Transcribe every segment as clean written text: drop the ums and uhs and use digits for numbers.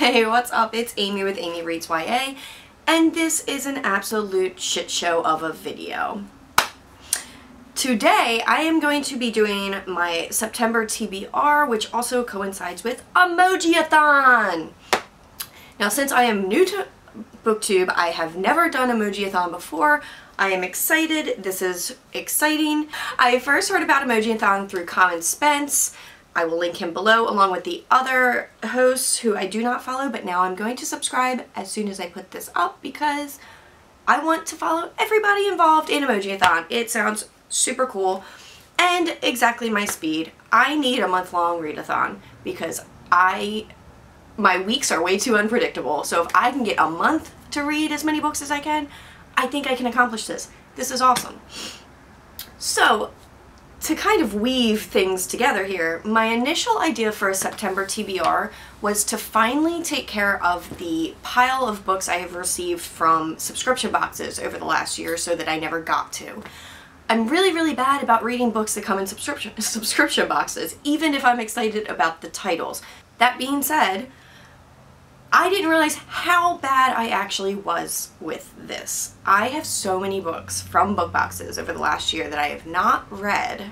Hey, what's up? It's Amy with Amy Reads YA, and this is an absolute shit show of a video. Today, I am going to be doing my September TBR, which also coincides with Emojiathon! Now, since I am new to BookTube, I have never done Emojiathon before. I am excited. This is exciting. I first heard about Emojiathon through Common Spence. I will link him below along with the other hosts who I do not follow, but now I'm going to subscribe as soon as I put this up because I want to follow everybody involved in Emojiathon. It sounds super cool and exactly my speed. I need a month-long readathon because my weeks are way too unpredictable. So if I can get a month to read as many books as I can, I think I can accomplish this. This is awesome. So, to kind of weave things together here, my initial idea for a September TBR was to finally take care of the pile of books I have received from subscription boxes over the last year so that I never got to. I'm really, really bad about reading books that come in subscription boxes, even if I'm excited about the titles. That being said, I didn't realize how bad I actually was with this. I have so many books from book boxes over the last year that I have not read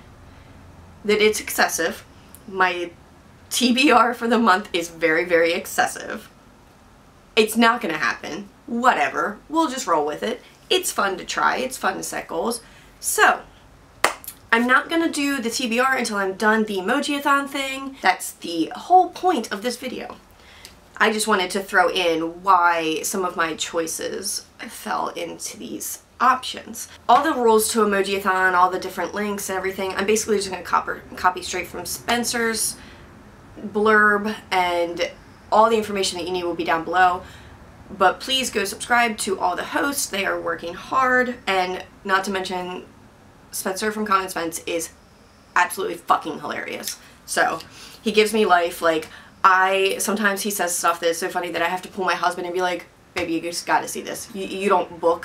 that it's excessive. My TBR for the month is very, very excessive. It's not gonna happen. Whatever. We'll just roll with it. It's fun to try. It's fun to set goals. So, I'm not gonna do the TBR until I'm done the Emojiathon thing. That's the whole point of this video. I just wanted to throw in why some of my choices fell into these options. All the rules to Emojiathon, all the different links and everything, I'm basically just going to copy straight from Spencer's blurb, and all the information that you need will be down below. But please go subscribe to all the hosts, they are working hard, and not to mention Spencer from Common Spence is absolutely fucking hilarious. So, he gives me life, like, sometimes he says stuff that's so funny that I have to pull my husband and be like, baby, you just gotta see this. You don't know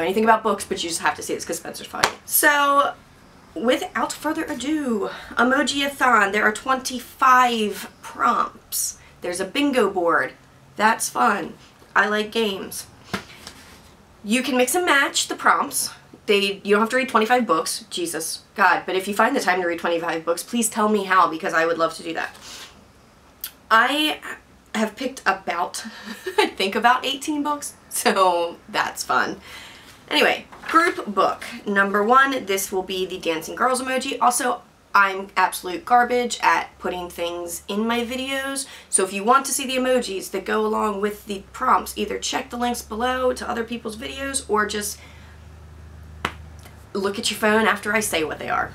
anything about books, but you just have to see this because Spencer's funny. So, without further ado, Emojiathon. There are 25 prompts. There's a bingo board. That's fun. I like games. You can mix and match the prompts. You don't have to read 25 books. Jesus, God. But if you find the time to read 25 books, please tell me how, because I would love to do that. I have picked about, I think about 18 books, so that's fun. Anyway, group book. Number one, this will be the Dancing Girls emoji. Also, I'm absolute garbage at putting things in my videos, so if you want to see the emojis that go along with the prompts, either check the links below to other people's videos or just look at your phone after I say what they are.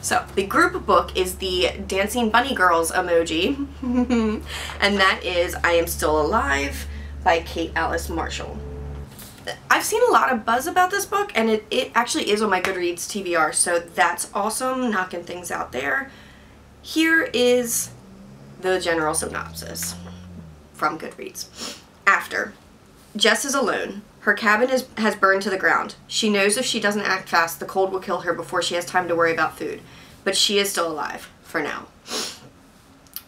So, the group book is the Dancing Bunny Girls emoji, and that is I Am Still Alive by Kate Alice Marshall. I've seen a lot of buzz about this book, and it actually is on my Goodreads TBR, so that's awesome, knocking things out there. Here is the general synopsis from Goodreads. After, Jess is alone. Her cabin has burned to the ground. She knows if she doesn't act fast, the cold will kill her before she has time to worry about food. But she is still alive, for now.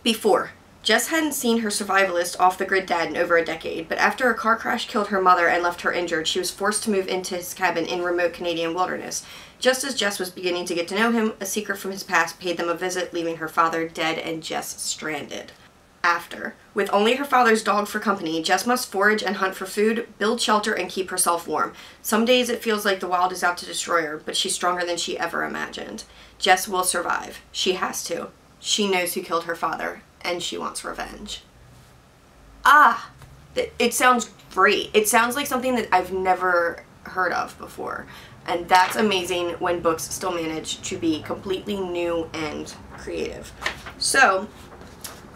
Before, Jess hadn't seen her survivalist off-the-grid dad in over a decade, but after a car crash killed her mother and left her injured, she was forced to move into his cabin in remote Canadian wilderness. Just as Jess was beginning to get to know him, a secret from his past paid them a visit, leaving her father dead and Jess stranded. After. With only her father's dog for company, Jess must forage and hunt for food, build shelter, and keep herself warm. Some days it feels like the wild is out to destroy her, but she's stronger than she ever imagined. Jess will survive. She has to. She knows who killed her father, and she wants revenge. Ah! It sounds great. It sounds like something that I've never heard of before, and that's amazing when books still manage to be completely new and creative. So,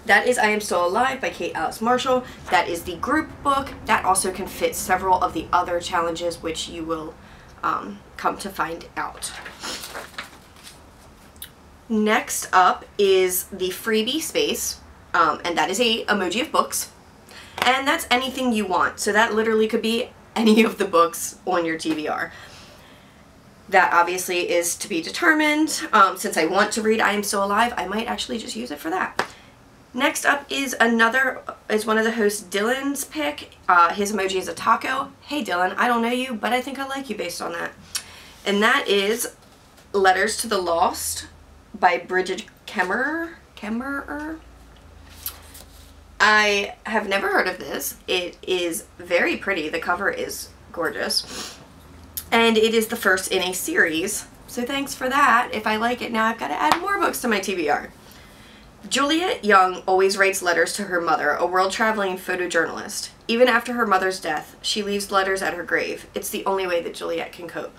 that is I Am Still Alive by Kate Alice Marshall. That is the group book. That also can fit several of the other challenges, which you will come to find out. Next up is the freebie space, and that is a emoji of books. And that's anything you want. So that literally could be any of the books on your TBR. That obviously is to be determined. Since I want to read I Am Still Alive, I might actually just use it for that. Next up is one of the hosts, Dylan's pick. His emoji is a taco. Hey Dylan, I don't know you, but I think I like you based on that. And that is Letters to the Lost by Brigid Kemmerer. I have never heard of this. It is very pretty. The cover is gorgeous. And it is the first in a series. So thanks for that. If I like it now, I've got to add more books to my TBR. Juliet Young always writes letters to her mother, a world-traveling photojournalist. Even after her mother's death, she leaves letters at her grave. It's the only way that Juliet can cope.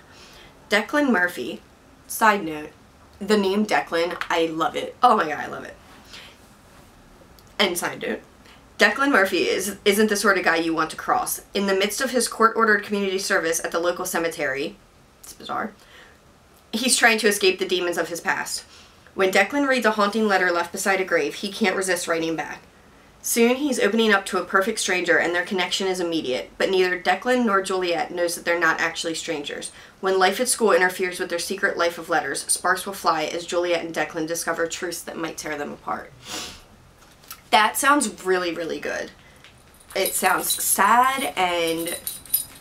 Declan Murphy, side note, the name Declan, I love it. Oh my god, I love it. And side note, Declan Murphy isn't the sort of guy you want to cross. In the midst of his court-ordered community service at the local cemetery, it's bizarre, he's trying to escape the demons of his past. When Declan reads a haunting letter left beside a grave, he can't resist writing back. Soon he's opening up to a perfect stranger and their connection is immediate, but neither Declan nor Juliet knows that they're not actually strangers. When life at school interferes with their secret life of letters, sparks will fly as Juliet and Declan discover truths that might tear them apart. That sounds really, really good. It sounds sad and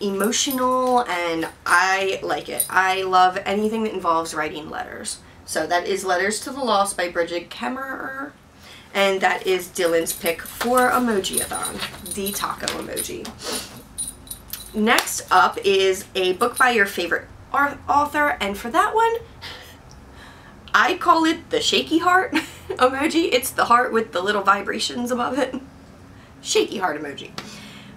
emotional and I like it. I love anything that involves writing letters. So that is Letters to the Lost by Brigid Kemmerer, and that is Dylan's pick for Emojiathon, the taco emoji. Next up is a book by your favorite author, and for that one, I call it the shaky heart emoji. It's the heart with the little vibrations above it. Shaky heart emoji.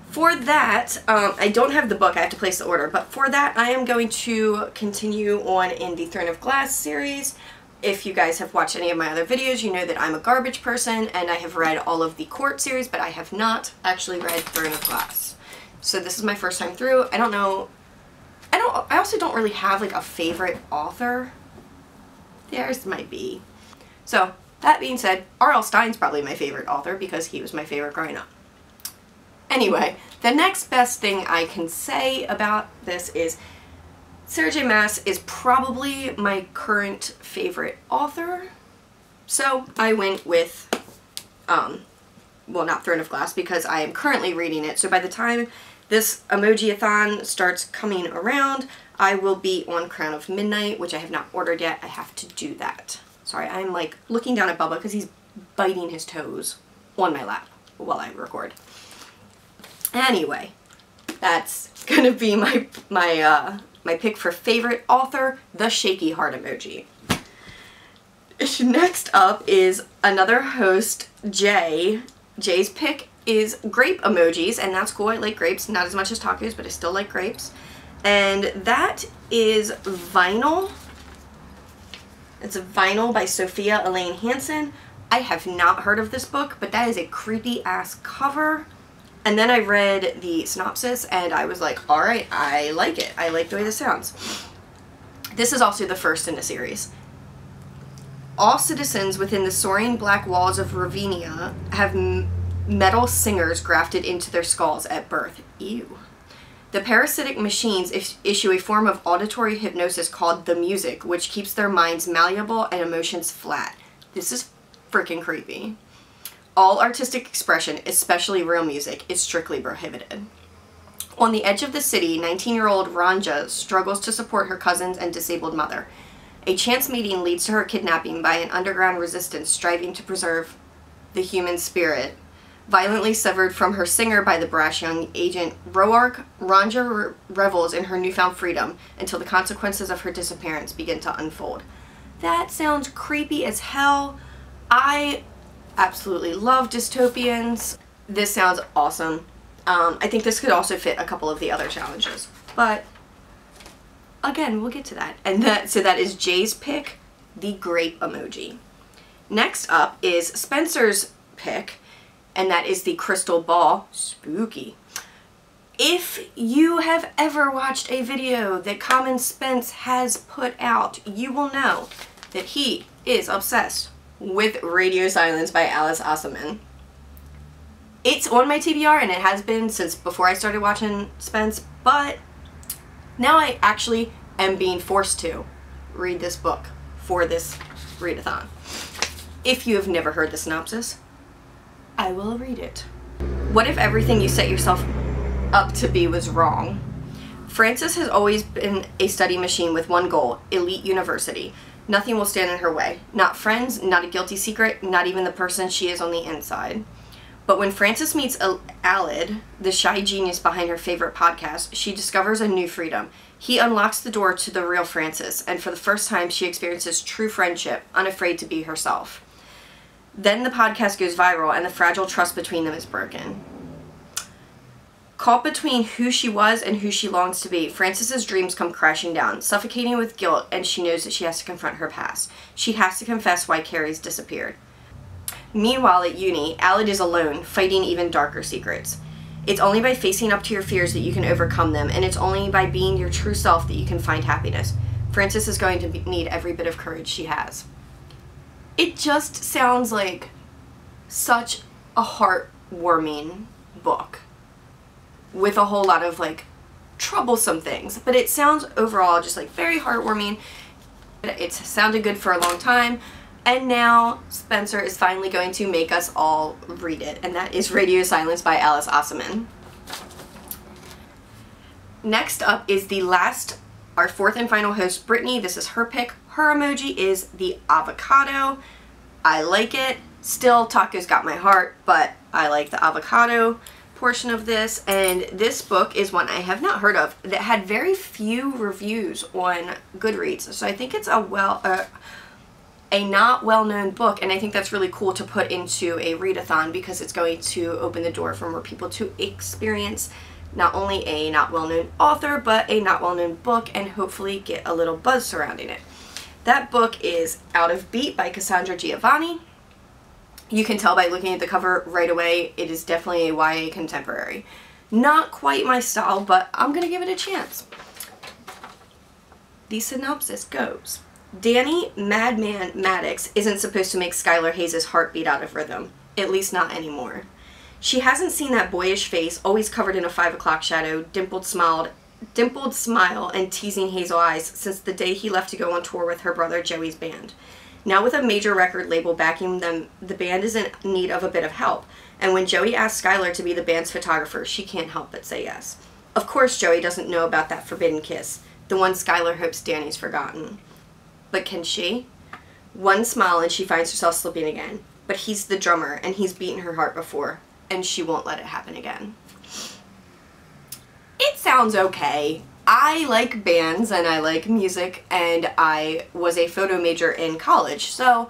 For that, I don't have the book, I have to place the order, but for that I am going to continue on in the Throne of Glass series. If you guys have watched any of my other videos, you know that I'm a garbage person and I have read all of the Court series, but I have not actually read Throne of Glass. So this is my first time through. I don't know, I also don't really have like a favorite author. Theirs might be. So that being said, R.L. Stein's probably my favorite author because he was my favorite growing up. Anyway, the next best thing I can say about this is Sarah J. Maas is probably my current favorite author. So I went with, well, not Throne of Glass because I am currently reading it. So by the time this Emojiathon starts coming around, I will be on Crown of Midnight, which I have not ordered yet. I have to do that. Sorry, I'm like looking down at Bubba because he's biting his toes on my lap while I record. Anyway, that's gonna be my pick for favorite author, the shaky heart emoji. Next up is another host, Jay. Jay's pick is grape emojis, and that's cool. I like grapes, not as much as tacos, but I still like grapes. And that is Vinyl. It's a Vinyl by Sophia Elaine Hansen. I have not heard of this book, but that is a creepy ass cover. And then I read the synopsis and I was like, all right, I like it. I like the way this sounds. This is also the first in the series. All citizens within the soaring black walls of Ravinia have metal singers grafted into their skulls at birth. Ew. The parasitic machines issue a form of auditory hypnosis called the music, which keeps their minds malleable and emotions flat. This is freaking creepy. All artistic expression, especially real music, is strictly prohibited. On the edge of the city, 19-year-old Ranja struggles to support her cousins and disabled mother. A chance meeting leads to her kidnapping by an underground resistance striving to preserve the human spirit. Violently severed from her singer by the brash young agent Roark, Ranja revels in her newfound freedom until the consequences of her disappearance begin to unfold. That sounds creepy as hell. I absolutely love dystopians. This sounds awesome. I think this could also fit a couple of the other challenges, but again, we'll get to that. So that is Jay's pick, the grape emoji. Next up is Spencer's pick, and that is the crystal ball, spooky. If you have ever watched a video that Common Spence has put out, you will know that he is obsessed with Radio Silence by Alice Oseman. It's on my TBR and it has been since before I started watching Spence, but now I actually am being forced to read this book for this readathon. If you have never heard the synopsis, I will read it. What if everything you set yourself up to be was wrong? Frances has always been a study machine with one goal, elite university. Nothing will stand in her way. Not friends, not a guilty secret, not even the person she is on the inside. But when Frances meets Alid, the shy genius behind her favorite podcast, she discovers a new freedom. He unlocks the door to the real Frances, and for the first time she experiences true friendship, unafraid to be herself. Then the podcast goes viral and the fragile trust between them is broken. Caught between who she was and who she longs to be, Frances's dreams come crashing down, suffocating with guilt, and she knows that she has to confront her past. She has to confess why Carrie's disappeared. Meanwhile, at uni, Alid is alone, fighting even darker secrets. It's only by facing up to your fears that you can overcome them, and it's only by being your true self that you can find happiness. Frances is going to need every bit of courage she has. It just sounds like such a heartwarming book with a whole lot of like troublesome things, but it sounds overall just like very heartwarming. It's sounded good for a long time, and now Spencer is finally going to make us all read it, and that is Radio Silence by Alice Oseman. Next up is our fourth and final host, Brittany. This is her pick. Her emoji is the avocado. I like it. Still, tacos got my heart, but I like the avocado portion of this. And this book is one I have not heard of that had very few reviews on Goodreads. So I think it's a not well-known book, and I think that's really cool to put into a readathon because it's going to open the door for more people to experience not only a not well-known author, but a not well-known book, and hopefully get a little buzz surrounding it. That book is Out of Beat by Cassandra Giovanni. You can tell by looking at the cover right away, it is definitely a YA contemporary. Not quite my style, but I'm going to give it a chance. The synopsis goes, Danny Madman Maddox isn't supposed to make Skylar Hayes' heart beat out of rhythm. At least not anymore. She hasn't seen that boyish face, always covered in a 5 o'clock shadow, dimpled smile, and teasing hazel eyes since the day he left to go on tour with her brother Joey's band. Now with a major record label backing them, the band is in need of a bit of help, and when Joey asks Skylar to be the band's photographer, she can't help but say yes. Of course Joey doesn't know about that forbidden kiss, the one Skylar hopes Danny's forgotten. But can she? One smile and she finds herself slipping again. But he's the drummer, and he's beaten her heart before, and she won't let it happen again. It sounds okay. I like bands and I like music, and I was a photo major in college, so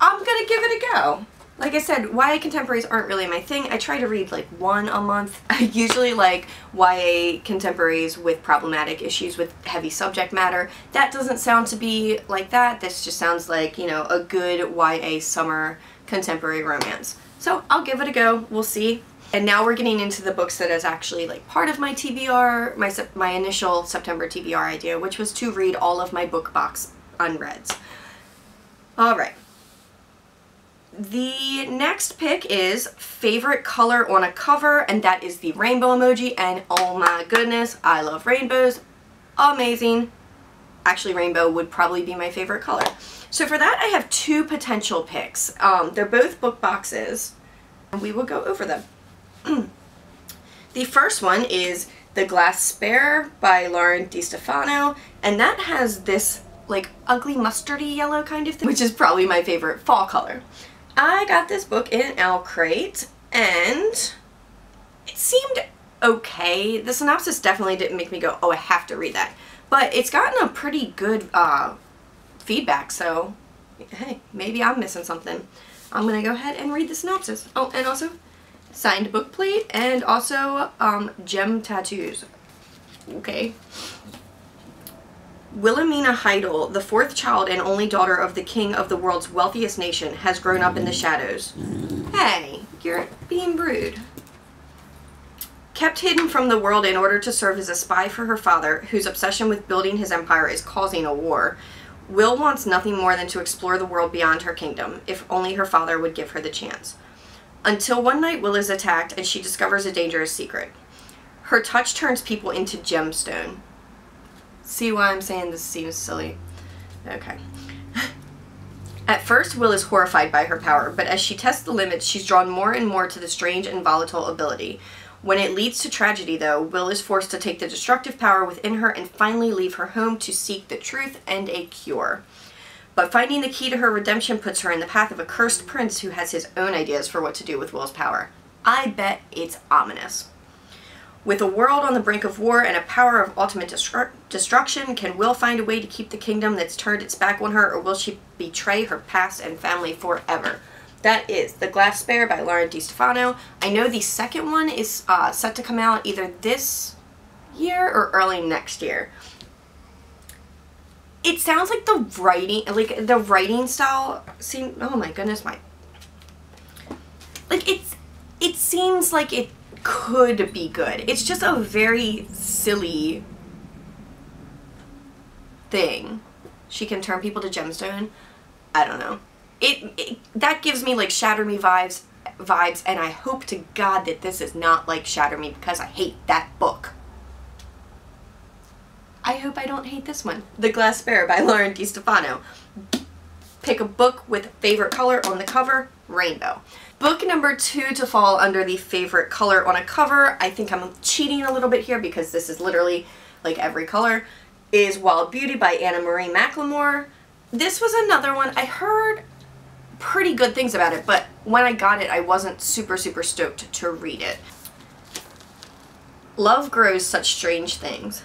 I'm gonna give it a go. Like I said, YA contemporaries aren't really my thing. I try to read like one a month. I usually like YA contemporaries with problematic issues, with heavy subject matter. That doesn't sound to be like that. This just sounds like, you know, a good YA summer contemporary romance. So I'll give it a go. We'll see. And now we're getting into the books that is actually like part of my TBR, my initial September TBR idea, which was to read all of my book box unreads. All right. The next pick is favorite color on a cover, and that is the rainbow emoji, and oh my goodness, I love rainbows. Amazing. Actually, rainbow would probably be my favorite color. So for that, I have two potential picks. They're both book boxes, and we will go over them. The first one is The Glass Spare by Lauren DiStefano, and that has this like ugly mustardy yellow kind of thing, which is probably my favorite fall color. I got this book in Owl Crate, and it seemed okay. The synopsis definitely didn't make me go, oh, I have to read that. But it's gotten a pretty good feedback, so hey, maybe I'm missing something. I'm going to go ahead and read the synopsis. Oh, and also signed book plate, and also gem tattoos. Okay. Wilhelmina Heidel, the fourth child and only daughter of the king of the world's wealthiest nation, has grown up in the shadows. Hey, you're being rude. Kept hidden from the world in order to serve as a spy for her father, whose obsession with building his empire is causing a war, Will wants nothing more than to explore the world beyond her kingdom, if only her father would give her the chance. Until one night Will is attacked and she discovers a dangerous secret. Her touch turns people into gemstone. See why I'm saying this seems silly? Okay. At first, Will is horrified by her power, but as she tests the limits, she's drawn more and more to the strange and volatile ability. When it leads to tragedy, though, Will is forced to take the destructive power within her and finally leave her home to seek the truth and a cure. But finding the key to her redemption puts her in the path of a cursed prince who has his own ideas for what to do with Will's power. I bet it's ominous. With a world on the brink of war and a power of ultimate destruction, can Will find a way to keep the kingdom that's turned its back on her, or will she betray her past and family forever? That is The Glass Spare by Lauren DiStefano. I know the second one is set to come out either this year or early next year. It sounds like the writing style seems, oh my goodness, it seems like it could be good. It's just a very silly thing. She can turn people to gemstone. I don't know. It that gives me like Shatter Me vibes, and I hope to God that this is not like Shatter Me, because I hate that book. I hope I don't hate this one. The Glass Spare by Lauren DiStefano. Pick a book with favorite color on the cover, rainbow. Book number 2 to fall under the favorite color on a cover, I think I'm cheating a little bit here because this is literally like every color, is Wild Beauty by Anna Marie McLemore. This was another one I heard pretty good things about it, but when I got it I wasn't super stoked to read it. Love grows such strange things.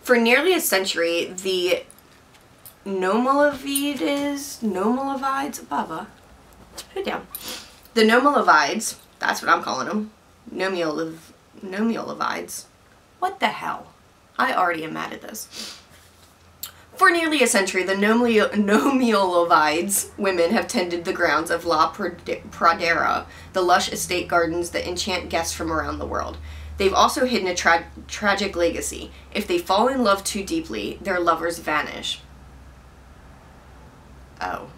For nearly a century, the Nomeolvides, Baba, put it down. The Nomeolvides, that's what I'm calling them, Nomeolvides. What the hell? I already am mad at this. For nearly a century, the Nomeolvides women have tended the grounds of La Pradera, the lush estate gardens that enchant guests from around the world. They've also hidden a tragic legacy. If they fall in love too deeply, their lovers vanish. Oh,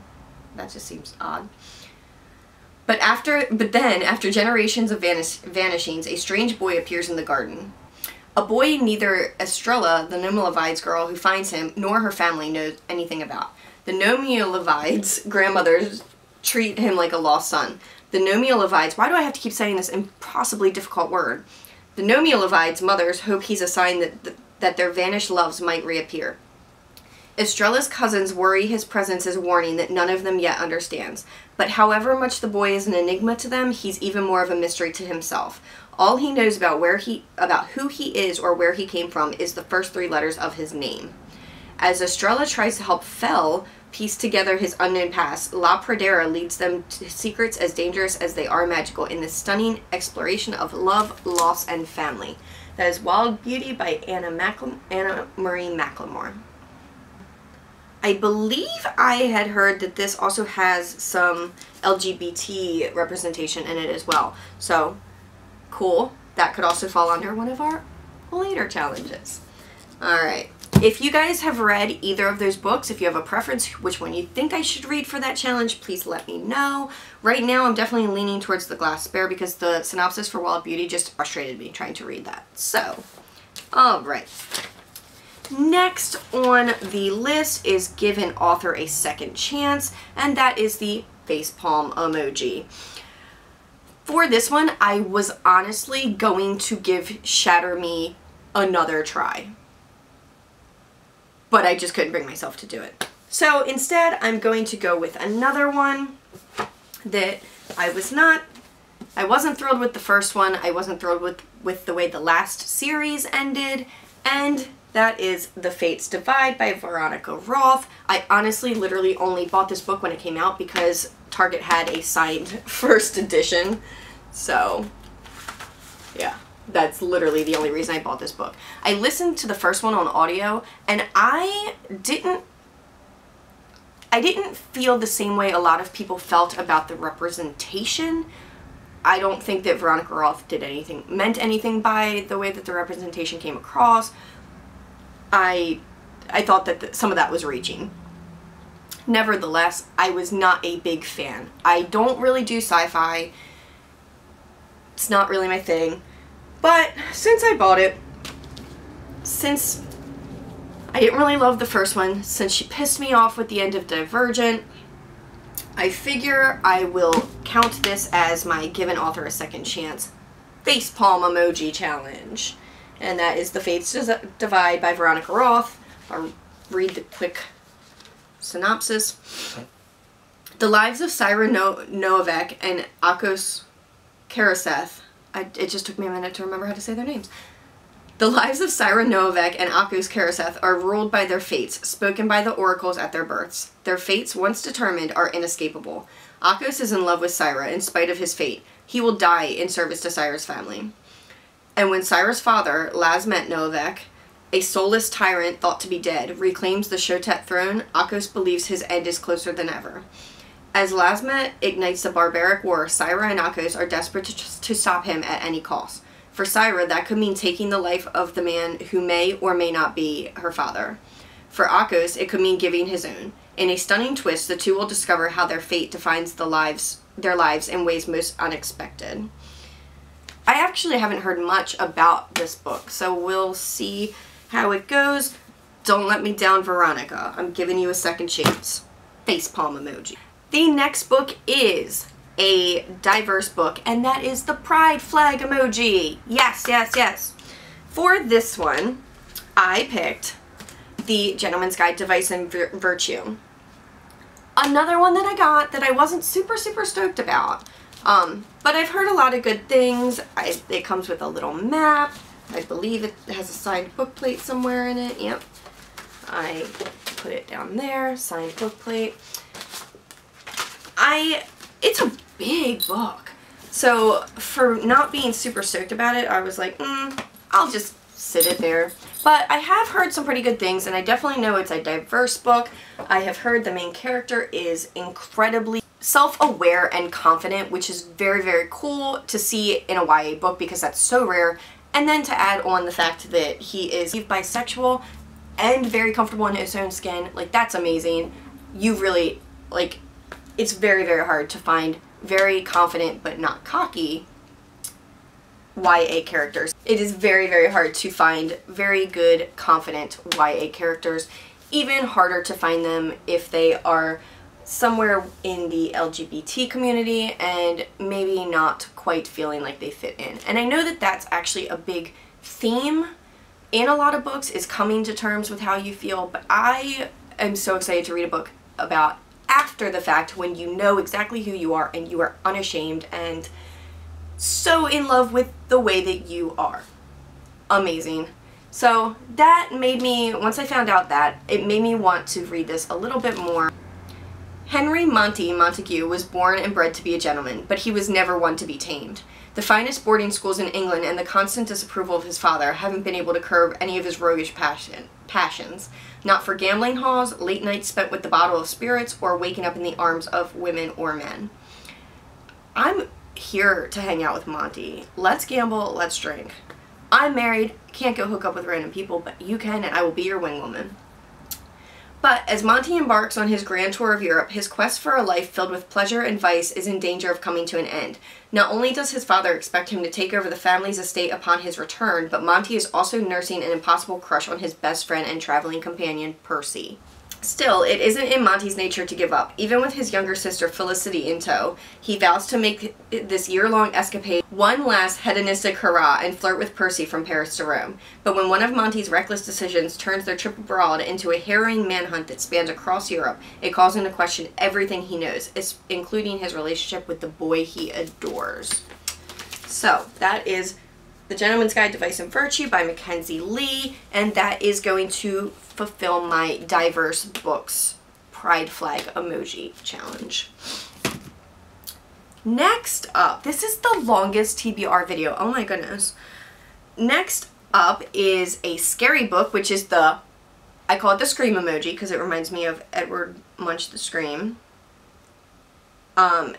that just seems odd. But then, after generations of vanishings, a strange boy appears in the garden. A boy neither Estrella, the Nomeolvides girl who finds him, nor her family knows anything about. The Nomeolvides grandmothers treat him like a lost son. The Nomeolvides, why do I have to keep saying this impossibly difficult word? The Nomeolvides' mothers hope he's a sign that their vanished loves might reappear. Estrella's cousins worry his presence is warning that none of them yet understands. But however much the boy is an enigma to them, he's even more of a mystery to himself. All he knows about who he is or where he came from is the first 3 letters of his name. As Estrella tries to help Fel piece together his unknown past, La Pradera leads them to secrets as dangerous as they are magical in this stunning exploration of love, loss, and family. That is Wild Beauty by Anna Marie McLemore. I believe I had heard that this also has some LGBT representation in it as well. So, cool. That could also fall under one of our later challenges. Alright. If you guys have read either of those books, if you have a preference which one you think I should read for that challenge, please let me know. Right now I'm definitely leaning towards The Glass Spare because the synopsis for Wild Beauty just frustrated me trying to read that. So, alright. Next on the list is Give an Author a Second Chance, and that is the facepalm emoji. For this one, I was honestly going to give Shatter Me another try, but I just couldn't bring myself to do it. So instead, I'm going to go with another one that I wasn't thrilled with the first one, I wasn't thrilled with the way the last series ended, and that is The Fates Divide by Veronica Roth. I honestly literally only bought this book when it came out because Target had a signed first edition. So yeah, that's literally the only reason I bought this book. I listened to the first one on audio and I didn't feel the same way a lot of people felt about the representation. I don't think that Veronica Roth meant anything by the way that the representation came across. I thought that some of that was reaching. Nevertheless, I was not a big fan. I don't really do sci-fi. It's not really my thing. But since I bought it, since I didn't really love the first one since she pissed me off with the end of Divergent. I figure I will count this as my given author a second chance facepalm emoji challenge. And that is The Fates Divide by Veronica Roth. I'll read the quick synopsis. The lives of Cyra Noavek and Akos Karaseth. It just took me a minute to remember how to say their names. The lives of Cyra Noavek and Akos Karaseth are ruled by their fates, spoken by the oracles at their births. Their fates, once determined, are inescapable. Akos is in love with Cyra in spite of his fate. He will die in service to Cyra's family. And when Cyra's father, Lazmet Noavek, a soulless tyrant thought to be dead, reclaims the Shotet throne, Akos believes his end is closer than ever. As Lazmet ignites the barbaric war, Cyra and Akos are desperate to stop him at any cost. For Cyra, that could mean taking the life of the man who may or may not be her father. For Akos, it could mean giving his own. In a stunning twist, the two will discover how their fate defines their lives in ways most unexpected. I actually haven't heard much about this book, so we'll see how it goes. Don't let me down, Veronica. I'm giving you a second chance. Facepalm emoji. The next book is a diverse book, and that is the pride flag emoji. Yes, yes, yes. For this one, I picked The Gentleman's Guide to Vice and Virtue. Another one that I got that I wasn't super stoked about, but I've heard a lot of good things. It comes with a little map. I believe it has a signed book plate somewhere in it. Yep, I put it down there. Signed book plate. It's a big book, so for not being super stoked about it, I was like, I'll just sit it there. But I have heard some pretty good things, and I definitely know it's a diverse book. I have heard the main character is incredibly self-aware and confident, which is very cool to see in a YA book because that's so rare. And then to add on the fact that he is bisexual and very comfortable in his own skin, like, that's amazing. You really, like, it's very hard to find very confident but not cocky YA characters. It is very hard to find very good, confident YA characters. Even harder to find them if they are somewhere in the LGBT community and maybe not quite feeling like they fit in. And I know that that's actually a big theme in a lot of books, is coming to terms with how you feel, but I am so excited to read a book about after the fact, when you know exactly who you are and you are unashamed and so in love with the way that you are. Amazing. So that made me, once I found out that, it made me want to read this a little bit more. Henry Montague was born and bred to be a gentleman, but he was never one to be tamed. The finest boarding schools in England and the constant disapproval of his father haven't been able to curb any of his roguish passions. Not for gambling halls, late nights spent with the bottle of spirits, or waking up in the arms of women or men. I'm here to hang out with Monty. Let's gamble, let's drink. I'm married, can't go hook up with random people, but you can, and I will be your wingwoman. But as Monty embarks on his grand tour of Europe, his quest for a life filled with pleasure and vice is in danger of coming to an end. Not only does his father expect him to take over the family's estate upon his return, but Monty is also nursing an impossible crush on his best friend and traveling companion, Percy. Still, it isn't in Monty's nature to give up. Even with his younger sister, Felicity, in tow, he vows to make this year-long escapade one last hedonistic hurrah and flirt with Percy from Paris to Rome. But when one of Monty's reckless decisions turns their trip abroad into a harrowing manhunt that spans across Europe, it calls into question everything he knows, including his relationship with the boy he adores. So, that is The Gentleman's Guide to Vice and Virtue by Mackenzie Lee, and that is going to fulfill my diverse books pride flag emoji challenge. Next up, this is the longest TBR video, oh my goodness. Next up is a scary book, which is the, I call it the Scream emoji because it reminds me of Edward Munch the Scream. I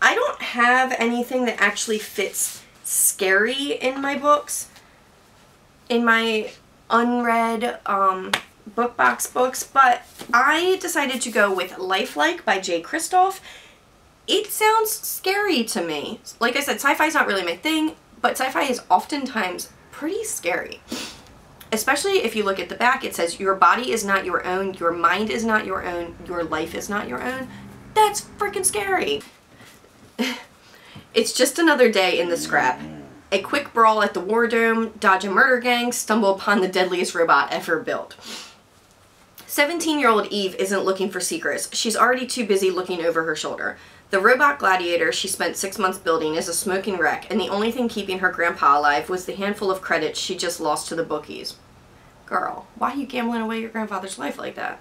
don't have anything that actually fits scary in my books, in my unread book box books, but I decided to go with Lifel1k3 by Jay Kristoff. It sounds scary to me. Like I said, sci-fi is not really my thing, but sci-fi is oftentimes pretty scary. especially if you look at the back, it says, your body is not your own, your mind is not your own, your life is not your own. That's freaking scary. It's just another day in the scrap. A quick brawl at the war dome, dodge a murder gang, stumble upon the deadliest robot ever built. 17-year-old Eve isn't looking for secrets. She's already too busy looking over her shoulder. The robot gladiator she spent 6 months building is a smoking wreck, and the only thing keeping her grandpa alive was the handful of credits she just lost to the bookies. Girl, why are you gambling away your grandfather's life like that?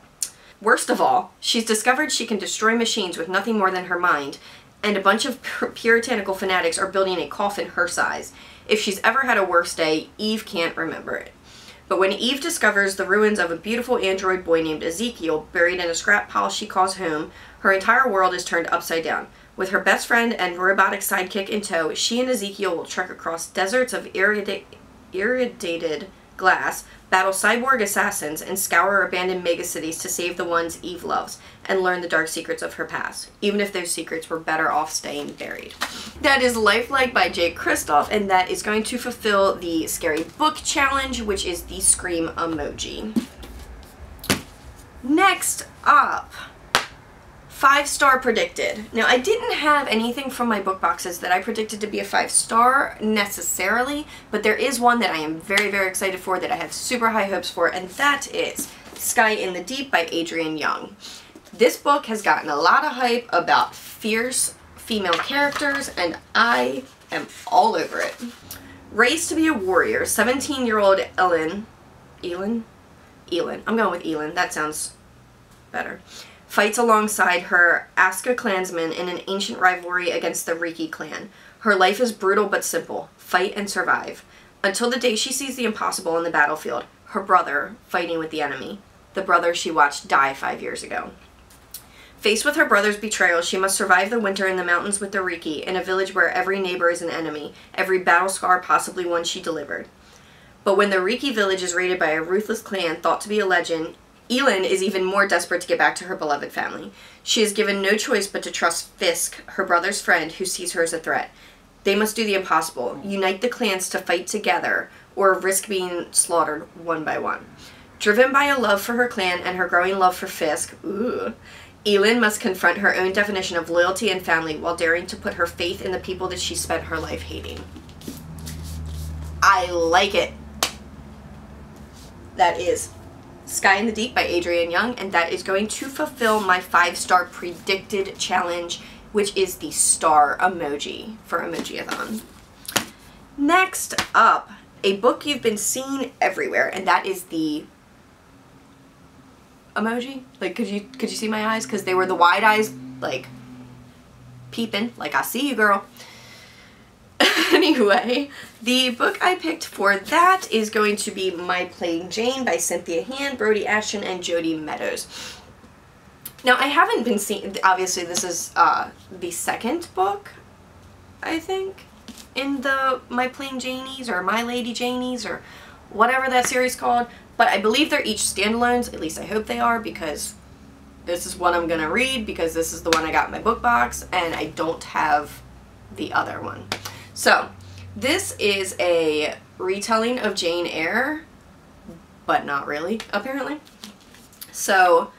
Worst of all, she's discovered she can destroy machines with nothing more than her mind, and a bunch of puritanical fanatics are building a coffin her size. If she's ever had a worse day, Eve can't remember it. But when Eve discovers the ruins of a beautiful android boy named Ezekiel buried in a scrap pile she calls home, her entire world is turned upside down. With her best friend and robotic sidekick in tow, she and Ezekiel will trek across deserts of irradiated glass, battle cyborg assassins, and scour abandoned megacities to save the ones Eve loves and learn the dark secrets of her past, even if those secrets were better off staying buried. That is Lifel1k3 by Jay Kristoff, and that is going to fulfill the scary book challenge, which is the scream emoji. Next up, 5-star predicted. Now, I didn't have anything from my book boxes that I predicted to be a 5-star necessarily, but there is one that I am very, very excited for, that I have super high hopes for, and that is Sky in the Deep by Adrienne Young. This book has gotten a lot of hype about fierce female characters, and I am all over it. Raised to be a warrior, 17-year-old Elin? I'm going with Elin. That sounds better. Fights alongside her Asuka clansmen in an ancient rivalry against the Riki clan. Her life is brutal but simple. Fight and survive. Until the day she sees the impossible on the battlefield, her brother fighting with the enemy, the brother she watched die 5 years ago. Faced with her brother's betrayal, she must survive the winter in the mountains with the Riki, in a village where every neighbor is an enemy, every battle scar possibly one she delivered. But when the Riki village is raided by a ruthless clan thought to be a legend, Elin is even more desperate to get back to her beloved family. She is given no choice but to trust Fisk, her brother's friend, who sees her as a threat. They must do the impossible, unite the clans to fight together, or risk being slaughtered one by one. Driven by a love for her clan and her growing love for Fisk, Elin must confront her own definition of loyalty and family while daring to put her faith in the people that she spent her life hating. I like it. That is Sky in the Deep by Adrienne Young, and that is going to fulfill my 5-star predicted challenge, which is the star emoji for Emojiathon. Next up, a book you've been seeing everywhere, and that is the emoji. Like, could you see my eyes? Because they were the wide eyes, like, peeping, like, I see you, girl. Anyway, the book I picked for that is going to be My Plain Jane by Cynthia Hand, Brody Ashton, and Jody Meadows. Now, I haven't been seeing, obviously this is the second book, I think, in the My Plain Janies or My Lady Janies or whatever that series is called, but I believe they're each standalones, at least I hope they are, because this is what I'm going to read, because this is the one I got in my book box, and I don't have the other one. So, this is a retelling of Jane Eyre, but not really, apparently. So,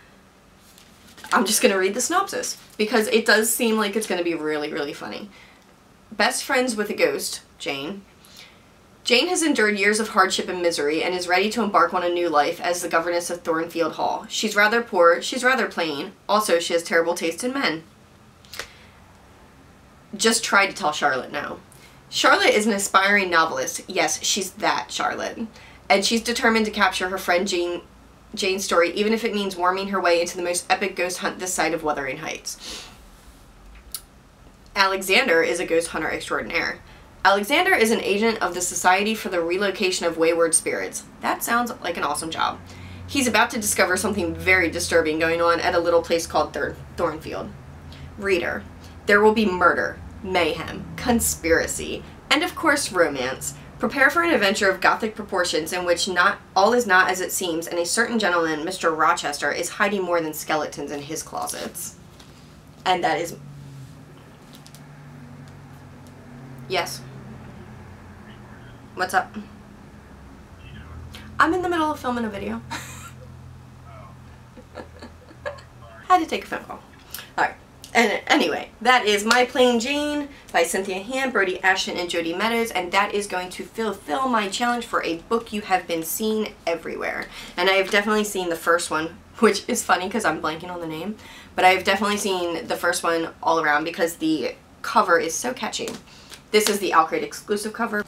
I'm just going to read the synopsis, because it does seem like it's going to be really, really funny. Best friends with a ghost, Jane. Jane has endured years of hardship and misery and is ready to embark on a new life as the governess of Thornfield Hall. She's rather poor, she's rather plain, also she has terrible taste in men. Just try to tell Charlotte no. Charlotte is an aspiring novelist. Yes, she's that Charlotte. And she's determined to capture her friend Jane's story, even if it means worming her way into the most epic ghost hunt this side of Wuthering Heights. Alexander is a ghost hunter extraordinaire. Alexander is an agent of the Society for the Relocation of Wayward Spirits. That sounds like an awesome job. He's about to discover something very disturbing going on at a little place called Thornfield. Reader, there will be murder, mayhem, conspiracy, and of course romance. Prepare for an adventure of gothic proportions in which all is not as it seems, and a certain gentleman, Mr. Rochester, is hiding more than skeletons in his closets. And that is... Yes. What's up? I'm in the middle of filming a video. Had to take a phone call. Alright. And anyway, that is My Plain Jane by Cynthia Hand, Brody Ashton, and Jody Meadows, and that is going to fulfill my challenge for a book you have been seen everywhere. And I have definitely seen the first one, which is funny because I'm blanking on the name, but I have definitely seen the first one all around because the cover is so catchy. This is the Alcrate exclusive cover.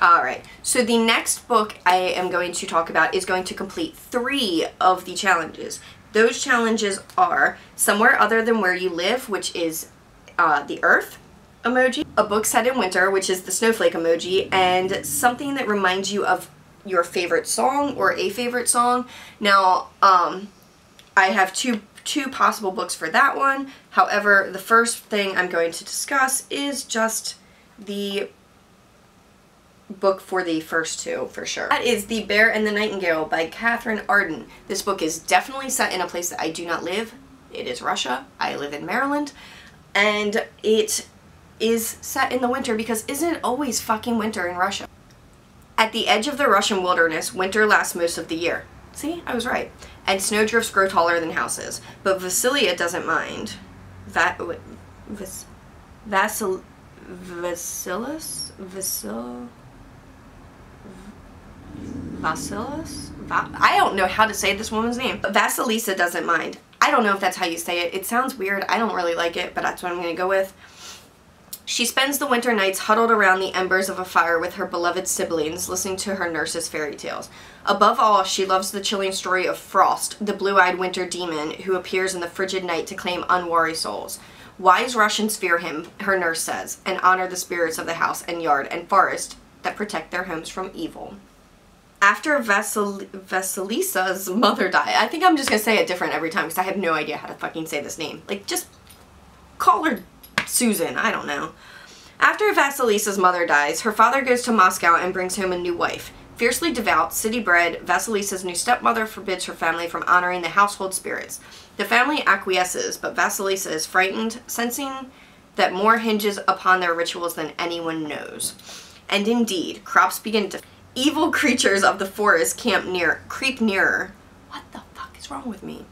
Alright, so the next book I am going to talk about is going to complete 3 of the challenges. Those challenges are Somewhere Other Than Where You Live, which is the Earth emoji, a book set in winter, which is the snowflake emoji, and something that reminds you of your favorite song or a favorite song. Now, I have two possible books for that one. However, the first thing I'm going to discuss is just the book for the first two, for sure. That is The Bear and the Nightingale by Catherine Arden. This book is definitely set in a place that I do not live. It is Russia. I live in Maryland. And it is set in the winter because isn't it always fucking winter in Russia? At the edge of the Russian wilderness, winter lasts most of the year. See? I was right. And snowdrifts grow taller than houses. But Vasilisa doesn't mind. I don't know how to say this woman's name. But Vasilisa doesn't mind. I don't know if that's how you say it. It sounds weird. I don't really like it, but that's what I'm going to go with. She spends the winter nights huddled around the embers of a fire with her beloved siblings, listening to her nurse's fairy tales. Above all, she loves the chilling story of Frost, the blue-eyed winter demon who appears in the frigid night to claim unwary souls. Wise Russians fear him, her nurse says, and honor the spirits of the house and yard and forest that protect their homes from evil. After Vasilisa's mother died, I think I'm just going to say it different every time because I have no idea how to fucking say this name. Like, just call her Susan, I don't know. After Vasilisa's mother dies, her father goes to Moscow and brings home a new wife. Fiercely devout, city-bred, Vasilisa's new stepmother forbids her family from honoring the household spirits. The family acquiesces, but Vasilisa is frightened, sensing that more hinges upon their rituals than anyone knows. And indeed, crops begin to... Evil creatures of the forest creep nearer. What the fuck is wrong with me?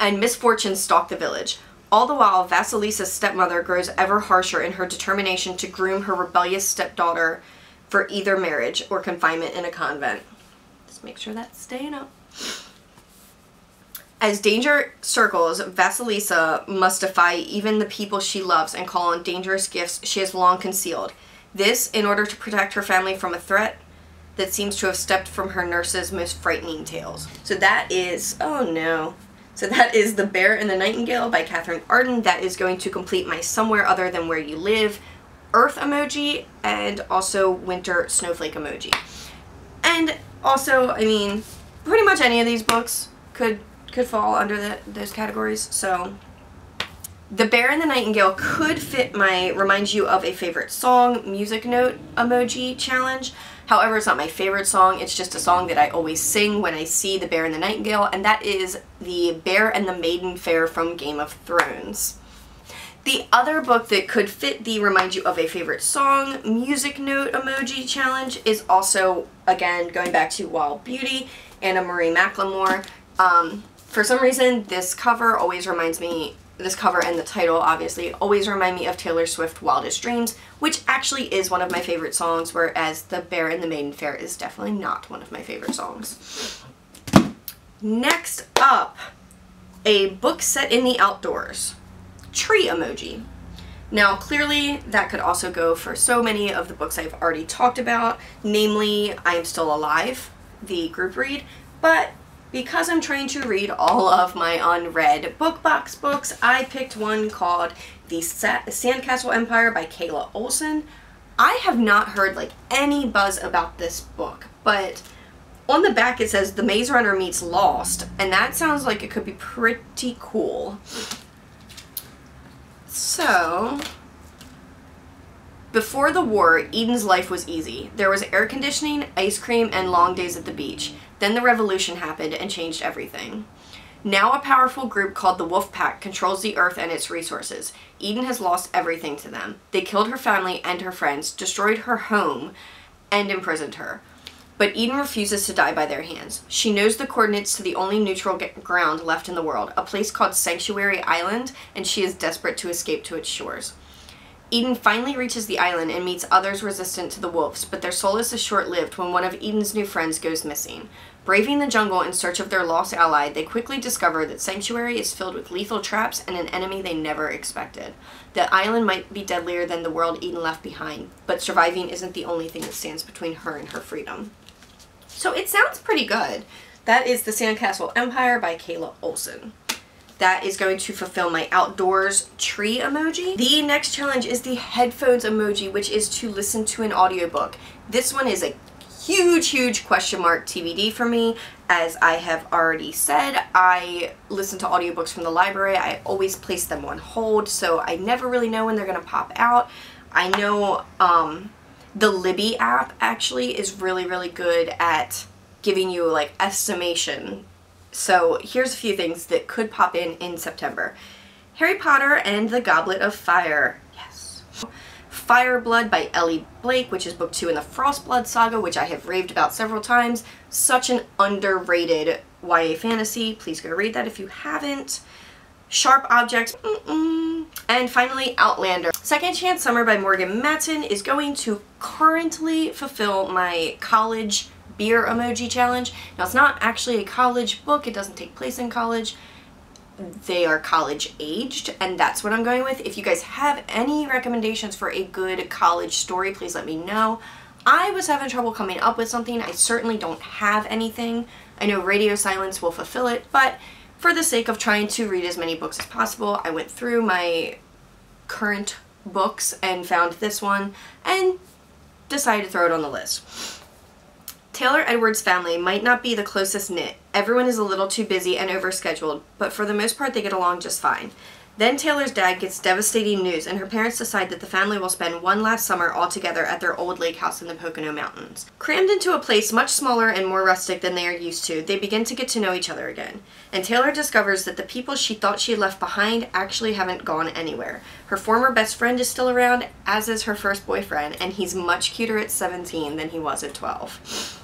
And misfortunes stalk the village. All the while, Vasilisa's stepmother grows ever harsher in her determination to groom her rebellious stepdaughter for either marriage or confinement in a convent. Just make sure that's staying up. As danger circles, Vasilisa must defy even the people she loves and call on dangerous gifts she has long concealed. This, in order to protect her family from a threat that seems to have stepped from her nurse's most frightening tales. So that is, oh no. So that is The Bear and the Nightingale by Catherine Arden. That is going to complete my Somewhere Other Than Where You Live Earth emoji and also winter snowflake emoji. And also, I mean, pretty much any of these books could fall under those categories, so... The Bear and the Nightingale could fit my reminds you of a favorite song music note emoji challenge. However, it's not my favorite song. It's just a song that I always sing when I see The Bear and the Nightingale, and that is The Bear and the Maiden Fair from Game of Thrones. The other book that could fit the remind you of a favorite song music note emoji challenge is also, again, going back to Wild Beauty, Anna Marie McLemore. For some reason, this cover always reminds me... This cover and the title obviously always remind me of Taylor Swift's Wildest Dreams, which actually is one of my favorite songs, whereas The Bear and the Maiden Fair is definitely not one of my favorite songs. Next up, a book set in the outdoors. Tree emoji. Now clearly that could also go for so many of the books I've already talked about, namely I Am Still Alive, the group read, but because I'm trying to read all of my unread book box books, I picked one called The Sandcastle Empire by Kayla Olson. I have not heard like any buzz about this book, but on the back it says The Maze Runner meets Lost, and that sounds like it could be pretty cool. So... Before the war, Eden's life was easy. There was air conditioning, ice cream, and long days at the beach. Then the revolution happened and changed everything. Now a powerful group called the Wolf Pack controls the earth and its resources. Eden has lost everything to them. They killed her family and her friends, destroyed her home, and imprisoned her. but Eden refuses to die by their hands. She knows the coordinates to the only neutral ground left in the world, a place called Sanctuary Island, and she is desperate to escape to its shores. Eden finally reaches the island and meets others resistant to the wolves, but their solace is short-lived when one of Eden's new friends goes missing. Braving the jungle in search of their lost ally, they quickly discover that Sanctuary is filled with lethal traps and an enemy they never expected. The island might be deadlier than the world Eden left behind, but surviving isn't the only thing that stands between her and her freedom. So it sounds pretty good. That is The Sandcastle Empire by Kayla Olson. That is going to fulfill my outdoors tree emoji. The next challenge is the headphones emoji, which is to listen to an audiobook. This one is a huge question mark TBD for me. As I have already said, I listen to audiobooks from the library. I always place them on hold, so I never really know when they're gonna pop out. I know the Libby app actually is really good at giving you like estimation. So here's a few things that could pop in September. Harry Potter and the Goblet of Fire. Yes. Fireblood by Ellie Blake, which is book 2 in the Frostblood saga, which I have raved about several times. Such an underrated YA fantasy. Please go read that if you haven't. Sharp Objects. And finally, Outlander. Second Chance Summer by Morgan Matson is going to currently fulfill my college beer emoji challenge. Now, it's not actually a college book. It doesn't take place in college. They are college aged, and that's what I'm going with. If you guys have any recommendations for a good college story, please let me know. I was having trouble coming up with something. I certainly don't have anything. I know Radio Silence will fulfill it, but for the sake of trying to read as many books as possible, I went through my current books and found this one and decided to throw it on the list. Taylor Edwards' family might not be the closest knit. Everyone is a little too busy and overscheduled, but for the most part they get along just fine. Then Taylor's dad gets devastating news, and her parents decide that the family will spend one last summer all together at their old lake house in the Pocono Mountains. Crammed into a place much smaller and more rustic than they are used to, they begin to get to know each other again. And Taylor discovers that the people she thought she left behind actually haven't gone anywhere. Her former best friend is still around, as is her first boyfriend, and he's much cuter at 17 than he was at 12.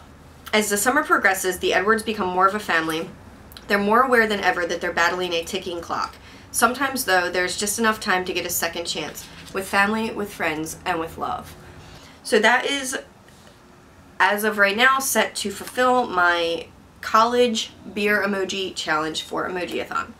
As the summer progresses, the Edwards become more of a family. They're more aware than ever that they're battling a ticking clock. Sometimes, though, there's just enough time to get a second chance with family, with friends, and with love. So that is, as of right now, set to fulfill my college beer emoji challenge for Emojiathon.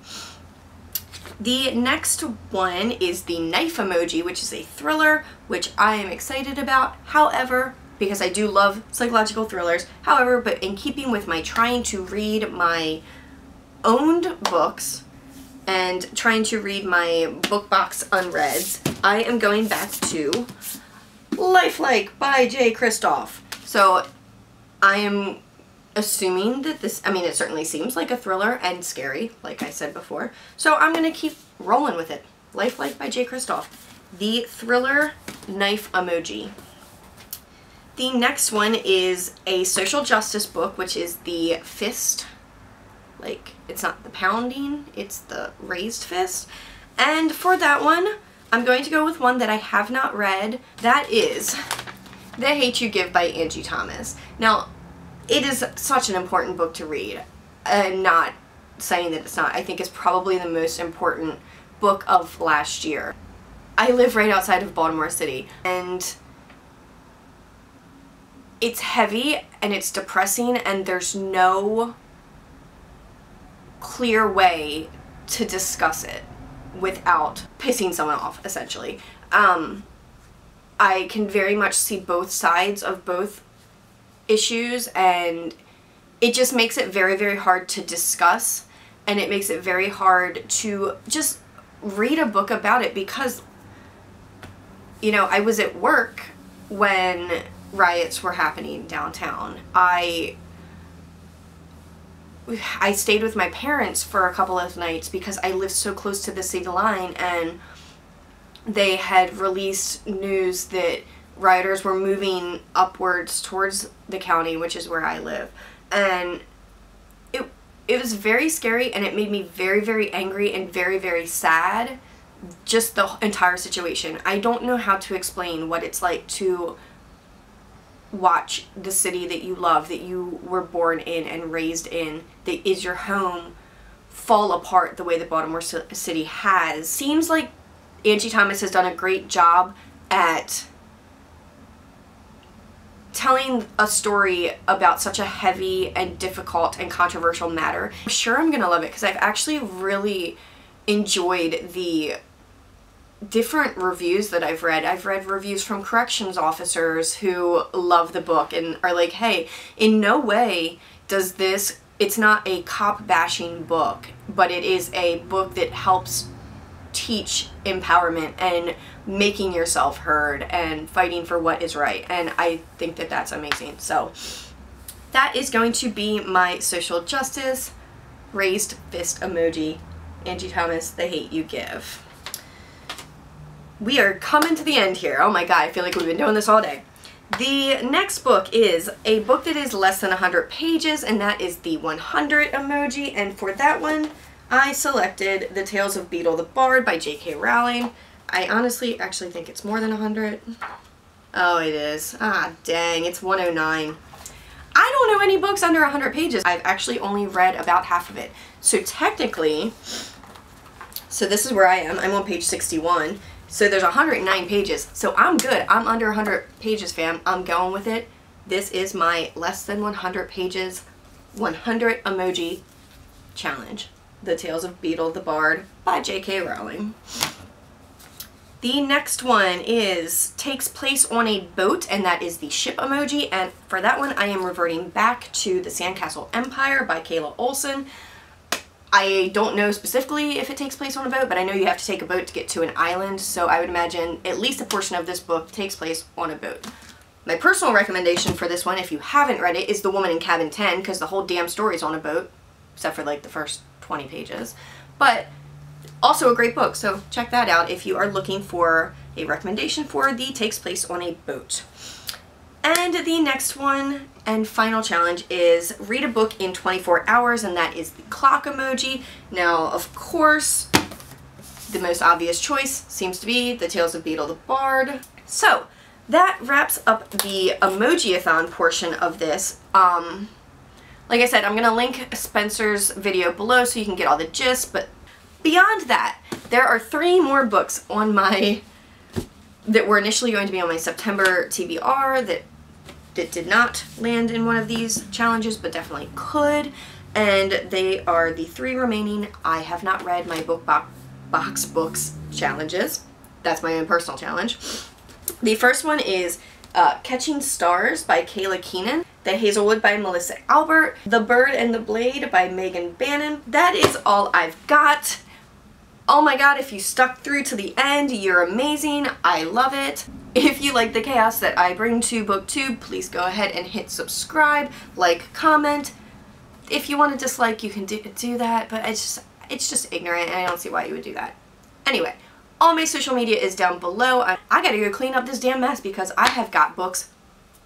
The next one is the knife emoji, which is a thriller, which I am excited about. However, because I do love psychological thrillers. However, but in keeping with my trying to read my owned books and trying to read my book box unreads, I am going back to Lifel1k3 by Jay Kristoff. So I am assuming that this, I mean, it certainly seems like a thriller and scary, like I said before. So I'm going to keep rolling with it. Lifel1k3 by Jay Kristoff. The thriller knife emoji. The next one is a social justice book, which is The Fist. Like, it's not the pounding, it's the raised fist. And for that one, I'm going to go with one that I have not read. That is The Hate U Give by Angie Thomas. Now, it is such an important book to read. I'm not saying that it's not. I think it's probably the most important book of last year. I live right outside of Baltimore City, and it's heavy and it's depressing, and there's no clear way to discuss it without pissing someone off, essentially. I can very much see both sides of both issues, and it just makes it very hard to discuss, and it makes it very hard to just read a book about it, because, you know, I was at work when riots were happening downtown. I stayed with my parents for a couple of nights because I lived so close to the city line, and they had released news that rioters were moving upwards towards the county, which is where I live. And it was very scary, and it made me very angry and very sad, just the entire situation. I don't know how to explain what it's like to watch the city that you love, that you were born in and raised in, that is your home, fall apart the way that Baltimore City has. Seems like Angie Thomas has done a great job at telling a story about such a heavy and difficult and controversial matter. I'm sure I'm gonna love it because I've actually really enjoyed the different reviews that I've read. I've read reviews from corrections officers who love the book and are like, hey, in no way does this, it's not a cop bashing book, but it is a book that helps teach empowerment and making yourself heard and fighting for what is right. And I think that that's amazing. So that is going to be my social justice raised fist emoji, Angie Thomas, The Hate You Give. We are coming to the end here. Oh my god, I feel like we've been doing this all day. The next book is a book that is less than 100 pages, and that is the 100 emoji. And for that one, I selected The Tales of Beedle the Bard by J.K. Rowling. I honestly actually think it's more than 100. Oh, it is. Ah, dang, it's 109. I don't know any books under 100 pages. I've actually only read about half of it. So technically, so this is where I am. I'm on page 61. So there's 109 pages. So I'm good. I'm under 100 pages, fam. I'm going with it. This is my less than 100 pages, 100 emoji challenge. The Tales of Beedle the Bard by J.K. Rowling. The next one is takes place on a boat, and that is the ship emoji. And for that one, I am reverting back to The Sandcastle Empire by Kayla Olson. I don't know specifically if it takes place on a boat, but I know you have to take a boat to get to an island, so I would imagine at least a portion of this book takes place on a boat. My personal recommendation for this one, if you haven't read it, is The Woman in Cabin 10, because the whole damn story is on a boat, except for like the first 20 pages. But also a great book, so check that out if you are looking for a recommendation for the takes place on a boat. And the next one and final challenge is read a book in 24 hours, and that is the clock emoji. Now, of course, the most obvious choice seems to be The Tales of Beedle the Bard. So that wraps up the Emojiathon portion of this. Like I said, I'm going to link Spencer's video below so you can get all the gist, but beyond that, there are 3 more books on my, that were initially going to be on my September TBR that did not land in one of these challenges, but definitely could. And they are the 3 remaining I have not read my book box books challenges. That's my own personal challenge. The first one is Catching Stars by Kayla Keenan, The Hazelwood by Melissa Albert, The Bird and the Blade by Megan Bannon. That is all I've got. Oh my god, if you stuck through to the end, you're amazing. I love it. If you like the chaos that I bring to BookTube, please go ahead and hit subscribe, like, comment. If you want to dislike, you can do that, but it's just ignorant and I don't see why you would do that. Anyway, all my social media is down below. I gotta go clean up this damn mess because I have got books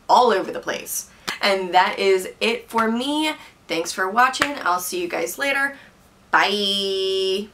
all over the place. And that is it for me. Thanks for watching. I'll see you guys later. Bye!